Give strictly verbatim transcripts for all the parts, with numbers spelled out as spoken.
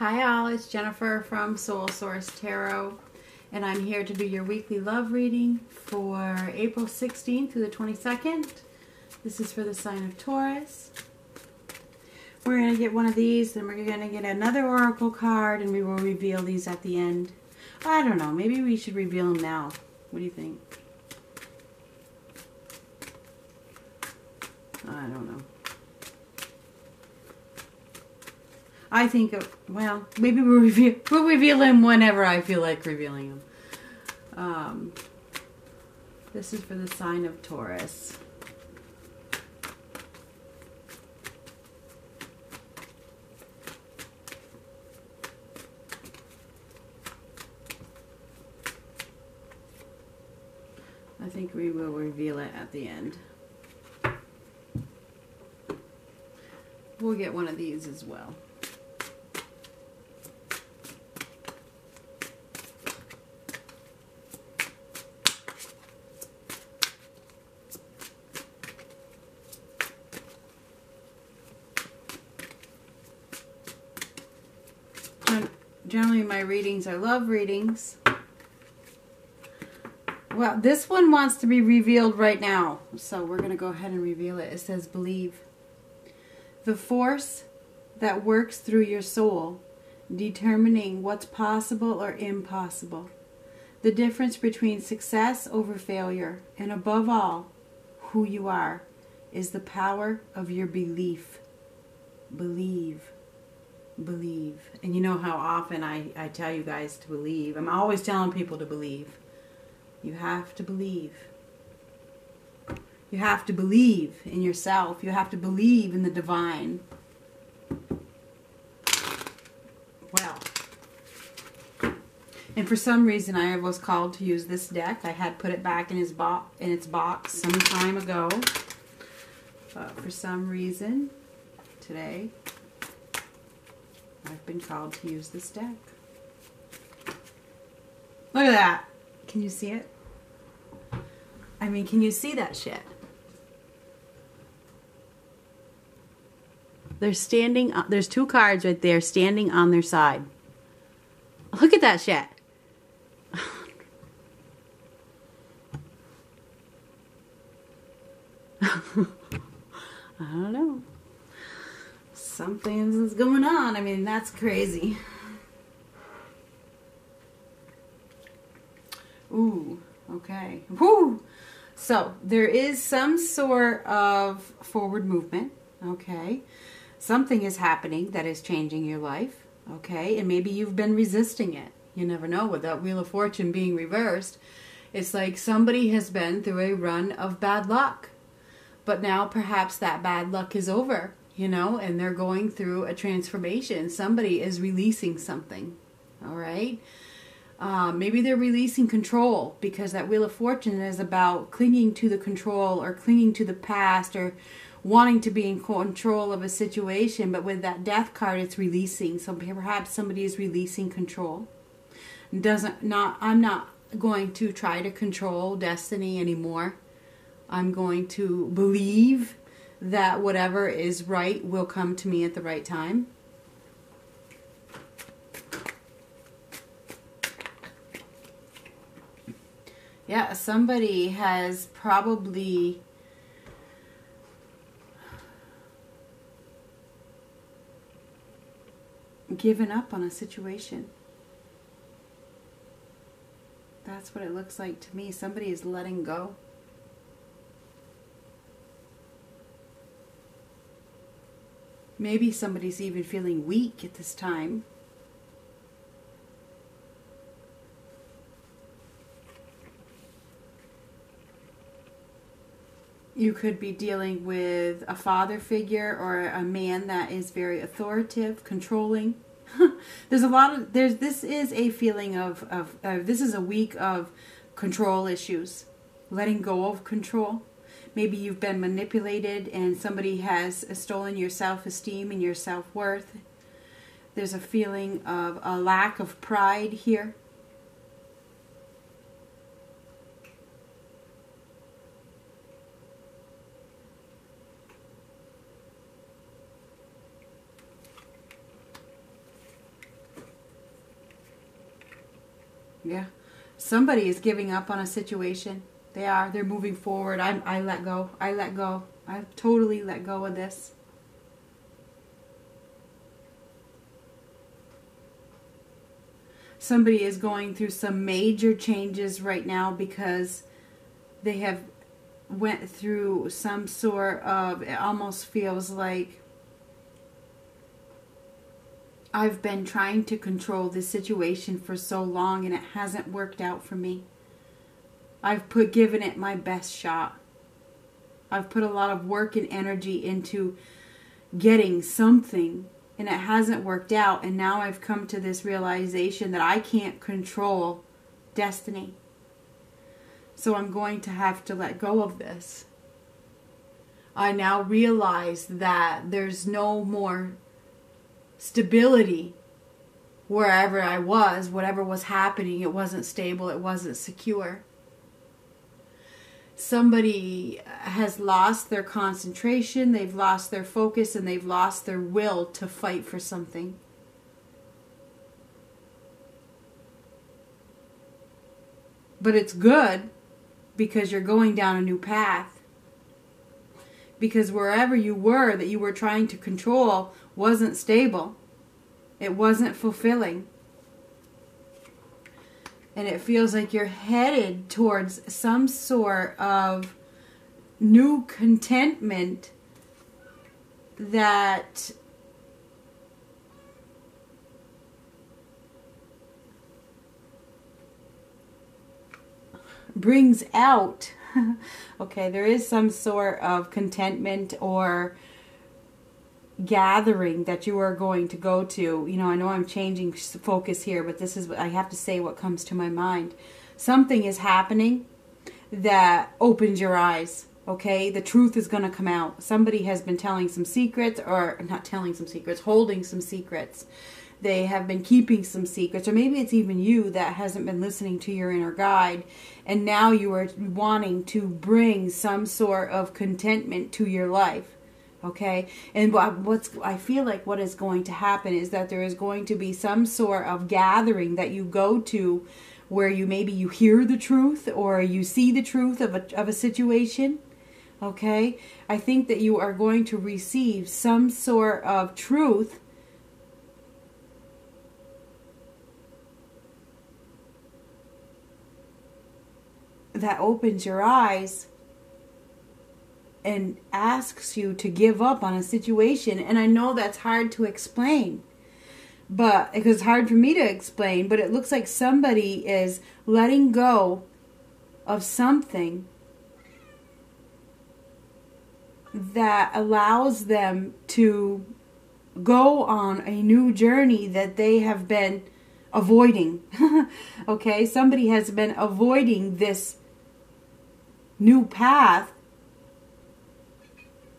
Hi all, it's Jennifer from Soul Source Tarot, and I'm here to do your weekly love reading for April sixteenth through the twenty-second. This is for the sign of Taurus. We're going to get one of these, then we're going to get another oracle card, and we will reveal these at the end. I don't know, maybe we should reveal them now. What do you think? I don't know. I think, it, well, maybe we'll reveal, we'll reveal them whenever I feel like revealing them. Um, this is for the sign of Taurus. I think we will reveal it at the end. We'll get one of these as well. Generally my readings are love readings. Well, this one wants to be revealed right now, so we're going to go ahead and reveal it. It says, believe. The force that works through your soul, determining what's possible or impossible. The difference between success over failure, and above all, who you are, is the power of your belief. Believe. Believe. And you know how often I, I tell you guys to believe. I'm always telling people to believe. You have to believe. You have to believe in yourself. You have to believe in the divine. Well. And for some reason I was called to use this deck. I had put it back in, his bo in its box some time ago. But for some reason, today, I've been called to use this deck. Look at that. Can you see it? I mean, can you see that shit? They're standing, there's two cards right there standing on their side. Look at that shit. I don't know. Something is going on. I mean, that's crazy. Ooh, okay. Woo! So, there is some sort of forward movement, okay? Something is happening that is changing your life, okay? And maybe you've been resisting it. You never know, with that Wheel of Fortune being reversed. It's like somebody has been through a run of bad luck. But now perhaps that bad luck is over. You know, and they're going through a transformation. Somebody is releasing something, all right? Uh, maybe they're releasing control, because that Wheel of Fortune is about clinging to the control or clinging to the past or wanting to be in control of a situation. But with that Death card, it's releasing. So perhaps somebody is releasing control. Doesn't not I'm not going to try to control destiny anymore. I'm going to believe that whatever is right will come to me at the right time. Yeah, somebody has probably given up on a situation. That's what it looks like to me. Somebody is letting go. Maybe somebody's even feeling weak at this time. You could be dealing with a father figure or a man that is very authoritative, controlling. There's a lot of, there's, this is a feeling of, of uh, this is a week of control issues, letting go of control. Maybe you've been manipulated and somebody has stolen your self-esteem and your self-worth. There's a feeling of a lack of pride here. Yeah. Somebody is giving up on a situation. They are. They're moving forward. I, I let go. I let go. I totally let go of this. Somebody is going through some major changes right now because they have went through some sort of, it almost feels like, I've been trying to control this situation for so long and it hasn't worked out for me. I've put given it my best shot. I've put a lot of work and energy into getting something and it hasn't worked out, and now I've come to this realization that I can't control destiny. So I'm going to have to let go of this. I now realize that there's no more stability wherever I was. Whatever was happening, it wasn't stable, it wasn't secure. Somebody has lost their concentration, they've lost their focus, and they've lost their will to fight for something. But it's good because you're going down a new path. Because wherever you were that you were trying to control wasn't stable. It wasn't fulfilling. And it feels like you're headed towards some sort of new contentment that brings out, okay, there is some sort of contentment or gathering that you are going to go to. You know, I know I'm changing focus here, but this is what I have to say, what comes to my mind. Something is happening that opens your eyes, okay? The truth is going to come out. Somebody has been telling some secrets, or not telling some secrets, holding some secrets. They have been keeping some secrets, or maybe it's even you that hasn't been listening to your inner guide, and now you are wanting to bring some sort of contentment to your life. Okay, and what's, I feel like what is going to happen is that there is going to be some sort of gathering that you go to where you maybe you hear the truth or you see the truth of a, of a situation. Okay, I think that you are going to receive some sort of truth that opens your eyes and asks you to give up on a situation. And I know that's hard to explain, but because it's hard for me to explain, but it looks like somebody is letting go of something that allows them to go on a new journey that they have been avoiding. Okay, somebody has been avoiding this new path,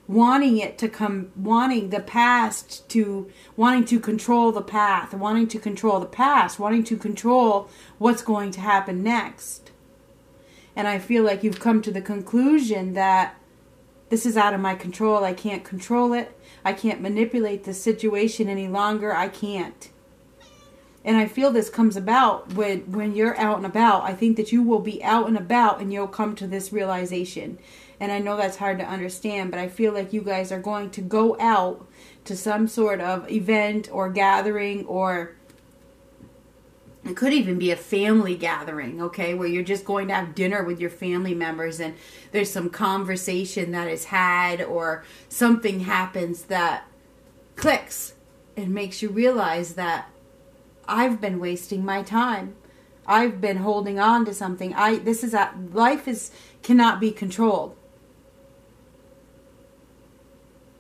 wanting it to come, wanting the past to, wanting to control the path, wanting to control the past, wanting to control what's going to happen next. And I feel like you've come to the conclusion that this is out of my control. I can't control it. I can't manipulate the situation any longer. I can't. And I feel this comes about when, when you're out and about. I think that you will be out and about and you'll come to this realization. And I know that's hard to understand, but I feel like you guys are going to go out to some sort of event or gathering, or it could even be a family gathering, okay, where you're just going to have dinner with your family members and there's some conversation that is had or something happens that clicks and makes you realize that I've been wasting my time. I've been holding on to something. I this is a, life is cannot be controlled.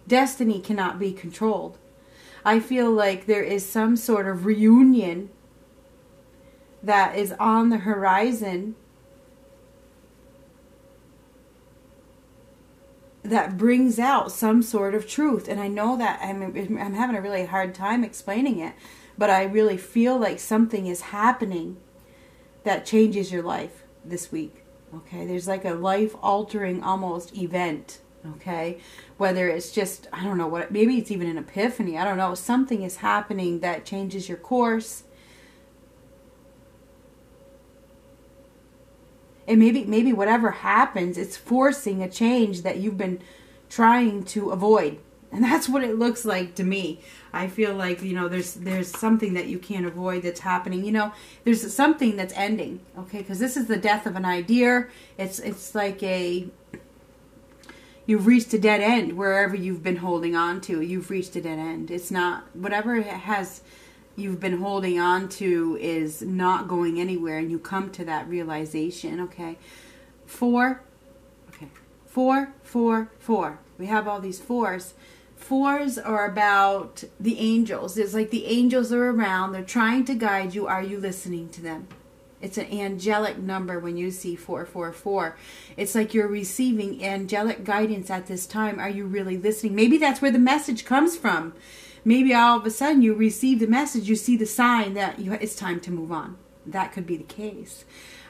Destiny cannot be controlled. I feel like there is some sort of reunion that is on the horizon that brings out some sort of truth. And I know that I'm, I'm having a really hard time explaining it, but I really feel like something is happening that changes your life this week. Okay, there's like a life-altering almost event, okay? Whether it's just, I don't know, what, maybe it's even an epiphany, I don't know. Something is happening that changes your course, And maybe, maybe whatever happens, it's forcing a change that you've been trying to avoid. And that's what it looks like to me. I feel like, you know, there's there's something that you can't avoid that's happening. You know, there's something that's ending, okay? Because this is the death of an idea. It's, it's like a... You've reached a dead end wherever you've been holding on to. You've reached a dead end. It's not... Whatever it has... you've been holding on to is not going anywhere, and you come to that realization, okay? Four, okay, four, four, four. We have all these fours. Fours are about the angels. It's like the angels are around. They're trying to guide you. Are you listening to them? It's an angelic number when you see four four four. It's like you're receiving angelic guidance at this time. Are you really listening? Maybe that's where the message comes from. Maybe all of a sudden you receive the message, you see the sign that you, it's time to move on. That could be the case.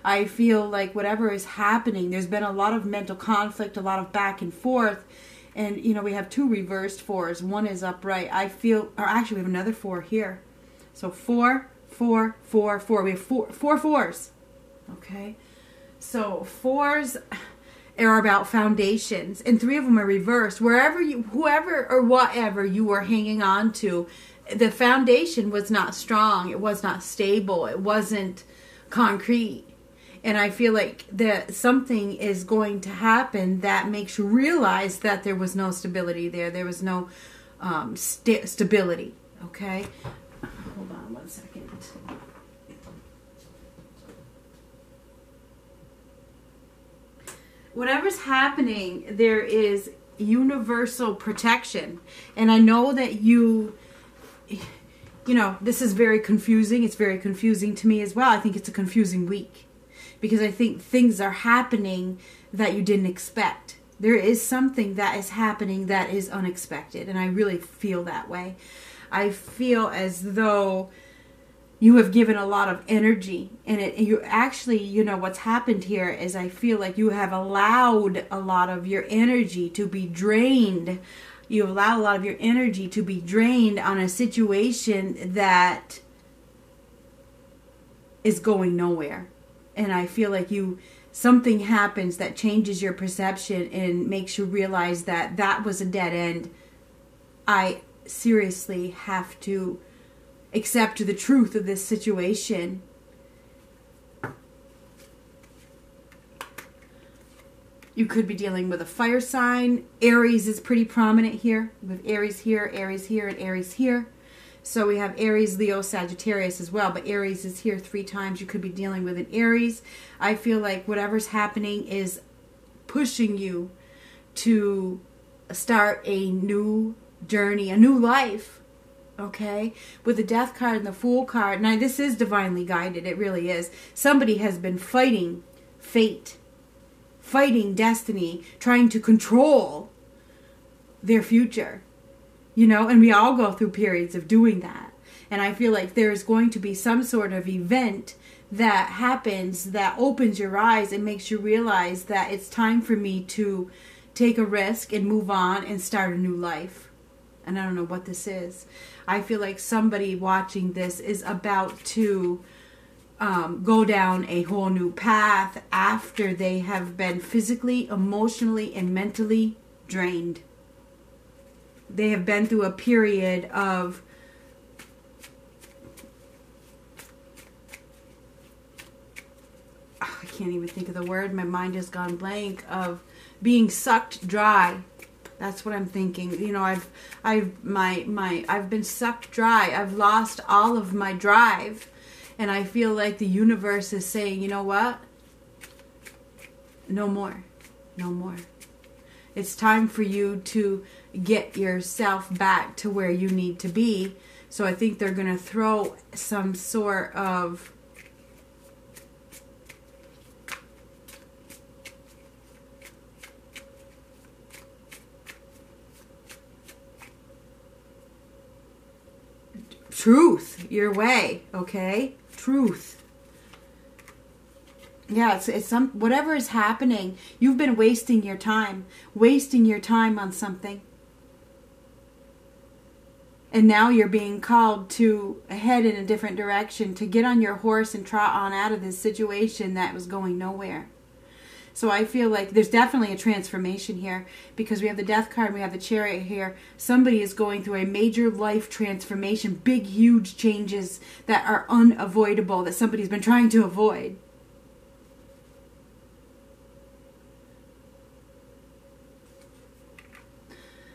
I feel like whatever is happening, there's been a lot of mental conflict, a lot of back and forth. And, you know, we have two reversed fours. One is upright. I feel, or actually we have another four here. So four, four, four, four. We have four, four fours. Okay. So fours... are about foundations, and three of them are reversed. Wherever you, whoever or whatever you were hanging on to, the foundation was not strong. It was not stable. It wasn't concrete. And I feel like that something is going to happen that makes you realize that there was no stability there. There was no um, st stability. Okay. Hold on one second. Whatever's happening, there is universal protection. And I know that you, you know, this is very confusing. It's very confusing to me as well. I think it's a confusing week because I think things are happening that you didn't expect. There is something that is happening that is unexpected, and I really feel that way. I feel as though you have given a lot of energy, and it, you actually, you know, what's happened here is I feel like you have allowed a lot of your energy to be drained. You allow a lot of your energy to be drained on a situation that is going nowhere. And I feel like you, something happens that changes your perception and makes you realize that that was a dead end. I seriously have to accept the truth of this situation. You could be dealing with a fire sign. Aries is pretty prominent here. With Aries here, Aries here, and Aries here. So we have Aries, Leo, Sagittarius as well. But Aries is here three times. You could be dealing with an Aries. I feel like whatever's happening is pushing you to start a new journey, a new life. Okay, with the Death card and the Fool card. Now, this is divinely guided. It really is. Somebody has been fighting fate, fighting destiny, trying to control their future. You know, and we all go through periods of doing that. And I feel like there is going to be some sort of event that happens that opens your eyes and makes you realize that it's time for me to take a risk and move on and start a new life. And I don't know what this is. I feel like somebody watching this is about to um, go down a whole new path after they have been physically, emotionally, and mentally drained. They have been through a period of oh, I can't even think of the word. My mind has gone blank. Of being sucked dry. That's what I'm thinking. You know, I've, I've, my, my, I've been sucked dry. I've lost all of my drive. And I feel like the universe is saying, you know what? No more. No more. It's time for you to get yourself back to where you need to be. So I think they're going to throw some sort of truth your way, okay? Truth. Yeah, it's, it's some, whatever is happening, you've been wasting your time, wasting your time on something. And now you're being called to head in a different direction, to get on your horse and trot on out of this situation that was going nowhere. So I feel like there's definitely a transformation here, because we have the Death card, we have the Chariot here. Somebody is going through a major life transformation, big, huge changes that are unavoidable, that somebody's been trying to avoid.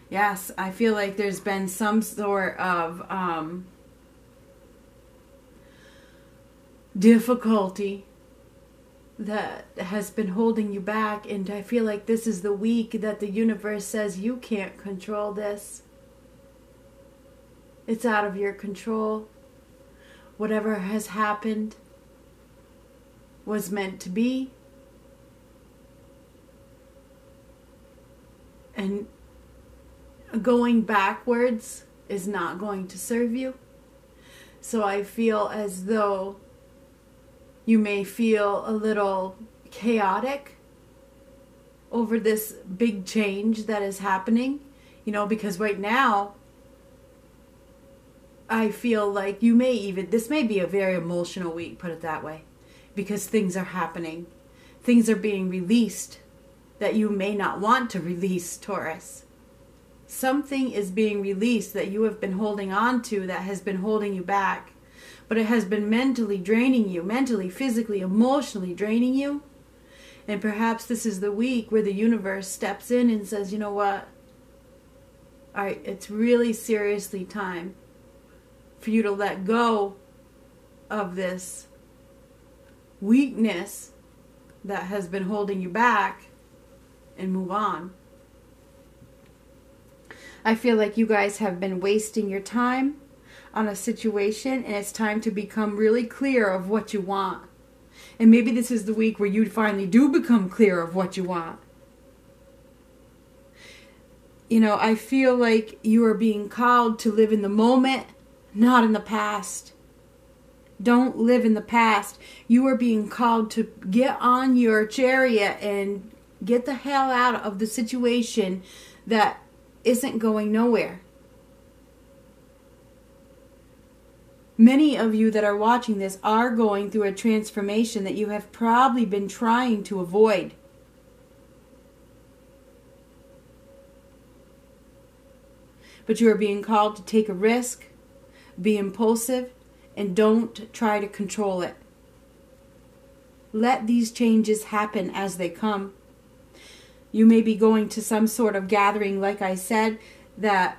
Yes, I feel like there's been some sort of um, difficulty that has been holding you back. And I feel like this is the week that the universe says you can't control this. It's out of your control. Whatever has happened was meant to be. And going backwards is not going to serve you. So I feel as though you may feel a little chaotic over this big change that is happening. You know, because right now, I feel like you may even, this may be a very emotional week, put it that way. Because things are happening. Things are being released that you may not want to release, Taurus. Something is being released that you have been holding on to, that has been holding you back, but it has been mentally draining you, mentally, physically, emotionally draining you. And perhaps this is the week where the universe steps in and says, you know what? All right, it's really seriously time for you to let go of this weakness that has been holding you back and move on. I feel like you guys have been wasting your time on a situation, and it's time to become really clear of what you want. And maybe this is the week where you finally do become clear of what you want. You know, I feel like you are being called to live in the moment, not in the past. Don't live in the past. You are being called to get on your chariot and get the hell out of the situation that isn't going nowhere. Many of you that are watching this are going through a transformation that you have probably been trying to avoid. But you are being called to take a risk, be impulsive, and don't try to control it. Let these changes happen as they come. You may be going to some sort of gathering, like I said, that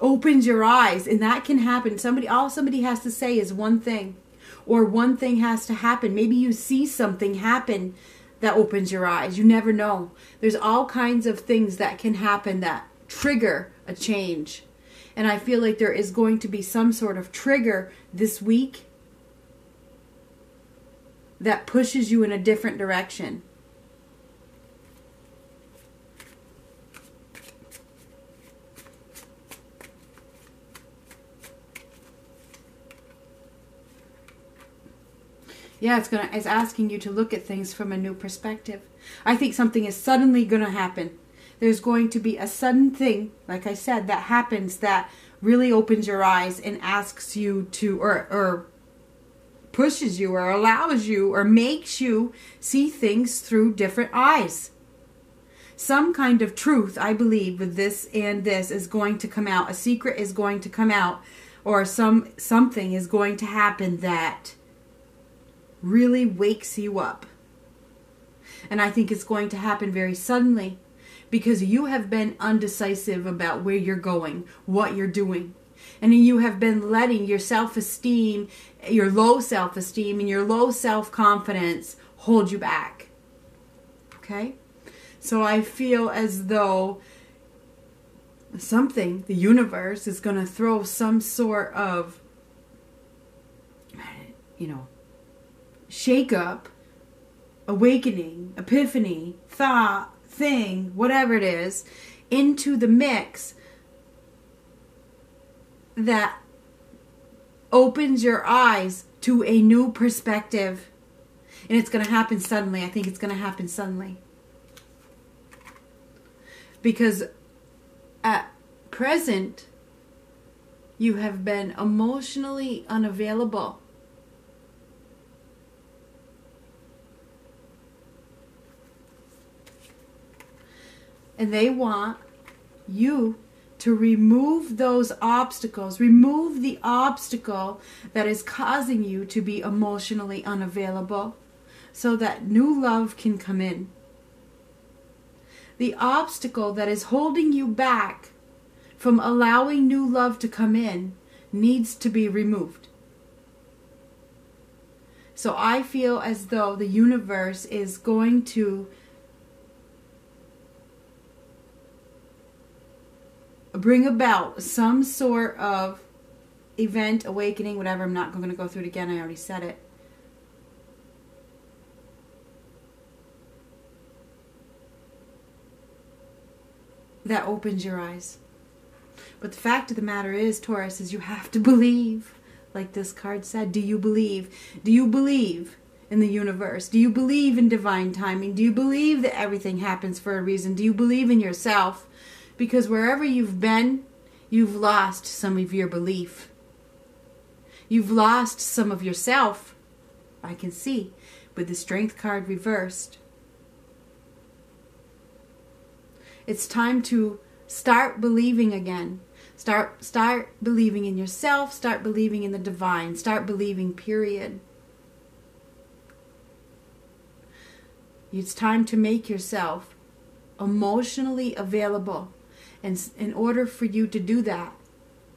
opens your eyes, and that can happen. Somebody, all somebody has to say is one thing, or one thing has to happen. Maybe you see something happen that opens your eyes. You never know. There's all kinds of things that can happen that trigger a change. And I feel like there is going to be some sort of trigger this week that pushes you in a different direction. Yeah, it's gonna. It's asking you to look at things from a new perspective. I think something is suddenly going to happen. There's going to be a sudden thing, like I said, that happens that really opens your eyes and asks you to, or, or pushes you, or allows you, or makes you see things through different eyes. Some kind of truth, I believe, with this and this is going to come out. A secret is going to come out, or some something is going to happen that really wakes you up. And I think it's going to happen very suddenly, because you have been undecisive about where you're going, what you're doing. And you have been letting your self-esteem, your low self-esteem and your low self-confidence hold you back. Okay? So I feel as though something, the universe, is going to throw some sort of, you know, shake up, awakening, epiphany, thought, thing, whatever it is, into the mix that opens your eyes to a new perspective. And it's going to happen suddenly. I think it's going to happen suddenly. Because at present, you have been emotionally unavailable. and they want you to remove those obstacles. Remove the obstacle that is causing you to be emotionally unavailable so that new love can come in. The obstacle that is holding you back from allowing new love to come in needs to be removed. So I feel as though the universe is going to bring about some sort of event, awakening, whatever. I'm not going to go through it again. I already said it. That opens your eyes. But the fact of the matter is, Taurus, is you have to believe. Like this card said, do you believe? Do you believe in the universe? Do you believe in divine timing? Do you believe that everything happens for a reason? Do you believe in yourself? Because wherever you've been, you've lost some of your belief. You've lost some of yourself. I can see with the Strength card reversed. It's time to start believing again. Start, start believing in yourself. Start believing in the divine. Start believing, period. It's time to make yourself emotionally available. And in order for you to do that,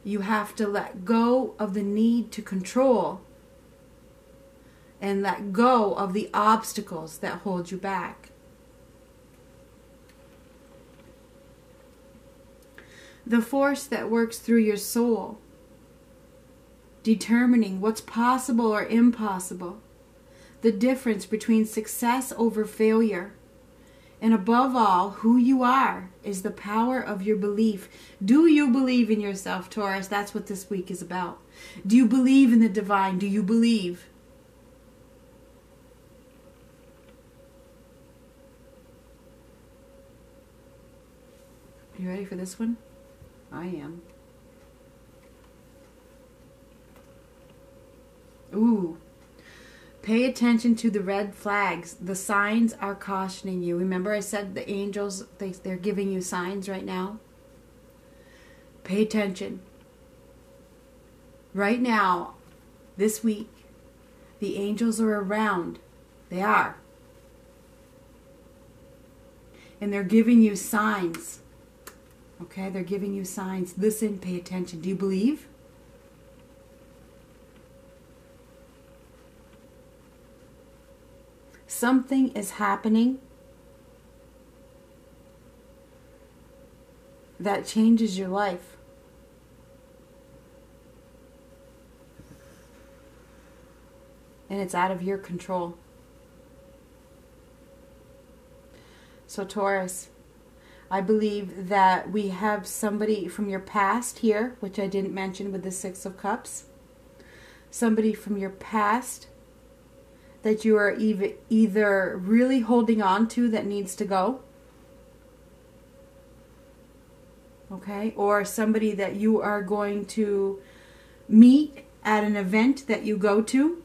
you have to let go of the need to control and let go of the obstacles that hold you back. The force that works through your soul, determining what's possible or impossible, the difference between success over failure, and above all, who you are, is the power of your belief. Do you believe in yourself, Taurus? That's what this week is about. Do you believe in the divine? Do you believe? Are you ready for this one? I am. Ooh. Pay attention to the red flags. The signs are cautioning you. Remember I said the angels, they, they're giving you signs right now? Pay attention. Right now, this week, the angels are around. They are. And they're giving you signs. Okay, they're giving you signs. Listen, pay attention. Do you believe? Something is happening that changes your life. And it's out of your control. So, Taurus, I believe that we have somebody from your past here, which I didn't mention with the Six of Cups. Somebody from your past that you are either really holding on to that needs to go. Okay? Or somebody that you are going to meet at an event that you go to.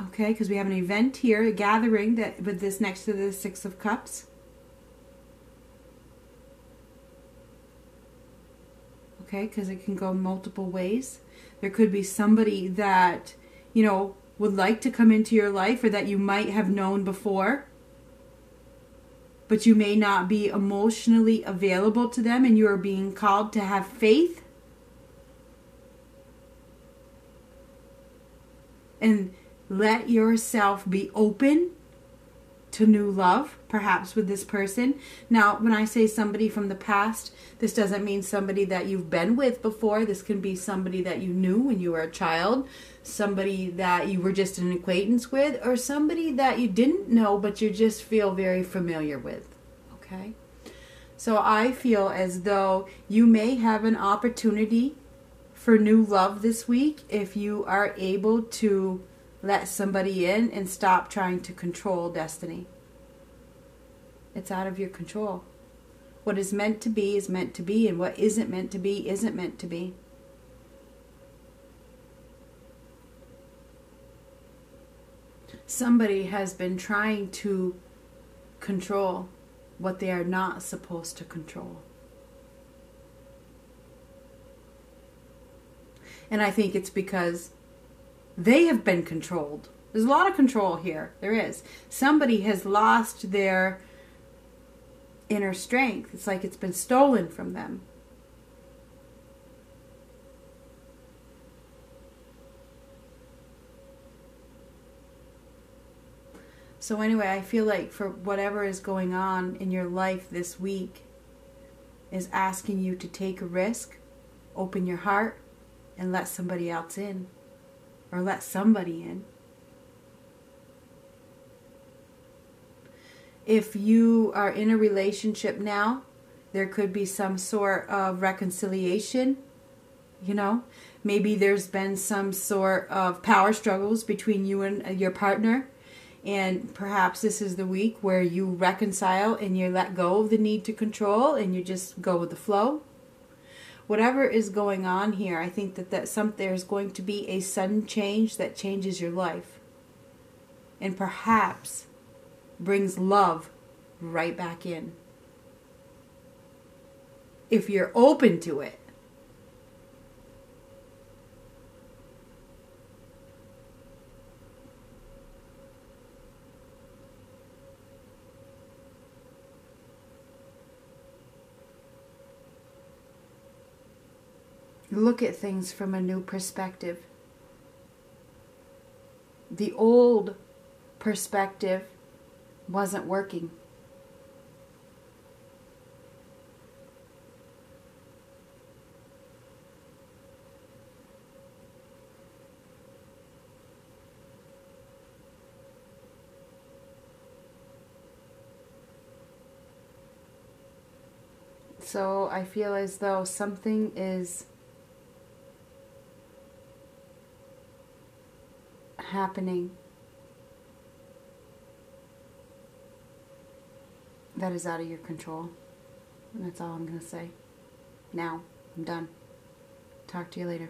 Okay? Because we have an event here, a gathering that with this next to the Six of Cups. Okay, because it can go multiple ways. There could be somebody that, you know, would like to come into your life or that you might have known before, but you may not be emotionally available to them and you are being called to have faith. And let yourself be open to new love, perhaps with this person. Now, when I say somebody from the past, this doesn't mean somebody that you've been with before. This can be somebody that you knew when you were a child, somebody that you were just an acquaintance with, or somebody that you didn't know but you just feel very familiar with, okay? So I feel as though you may have an opportunity for new love this week if you are able to let somebody in and stop trying to control destiny. It's out of your control. What is meant to be is meant to be, and what isn't meant to be isn't meant to be. Somebody has been trying to control what they are not supposed to control. And I think it's because they have been controlled. There's a lot of control here. There is. Somebody has lost their inner strength. It's like it's been stolen from them. So anyway, I feel like for whatever is going on in your life this week is asking you to take a risk, open your heart, and let somebody else in, or let somebody in. If you are in a relationship now, there could be some sort of reconciliation, you know. Maybe there's been some sort of power struggles between you and your partner. And perhaps this is the week where you reconcile and you let go of the need to control and you just go with the flow. Whatever is going on here, I think that, that some, there's going to be a sudden change that changes your life. And perhaps brings love right back in. If you're open to it. Look at things from a new perspective. The old perspective wasn't working. So I feel as though something is happening that is out of your control, and that's all I'm gonna say now. I'm done. Talk to you later.